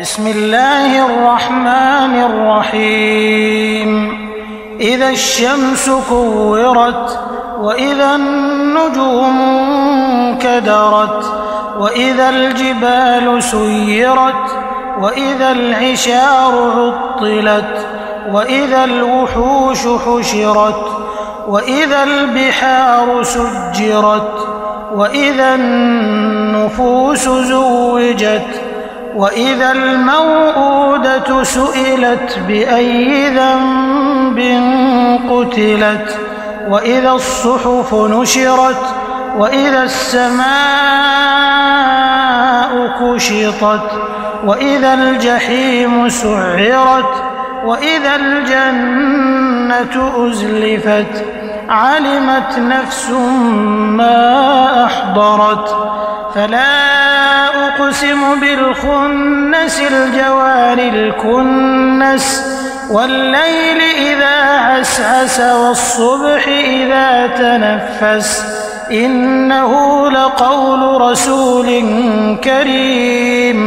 بسم الله الرحمن الرحيم إذا الشمس كورت وإذا النجوم انكدرت وإذا الجبال سيرت وإذا العشار عطلت وإذا الوحوش حشرت وإذا البحار سجرت وإذا النفوس زوجت وإذا الموءودة سئلت بأي ذنب قتلت وإذا الصحف نشرت وإذا السماء كشطت وإذا الجحيم سعرت وإذا الجنة أزلفت علمت نفس ما أحضرت فلا أقسم بالخنس الجوار الكنس والليل إذا عسعس والصبح إذا تنفس إنه لقول رسول كريم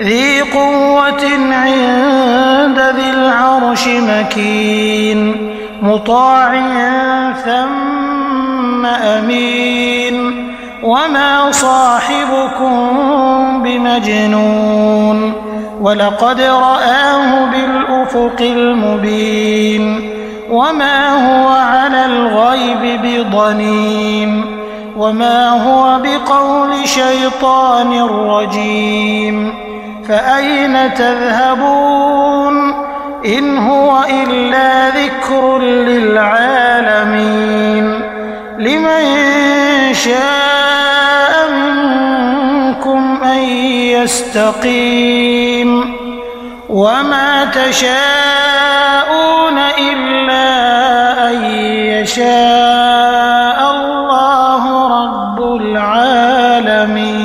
ذي قوة عند ذي العرش مكين مطاع ثم أمين وما صاحبكم بمجنون ولقد رآه بالأفق المبين وما هو على الغيب بضنين وما هو بقول شيطان رجيم فأين تذهبون إن هو إلا ذكر للعالمين لمن شاء منكم أن يستقيم وما تشاءون إلا أن يشاء الله رب العالمين.